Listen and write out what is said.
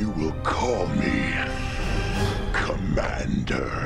You will call me Commander.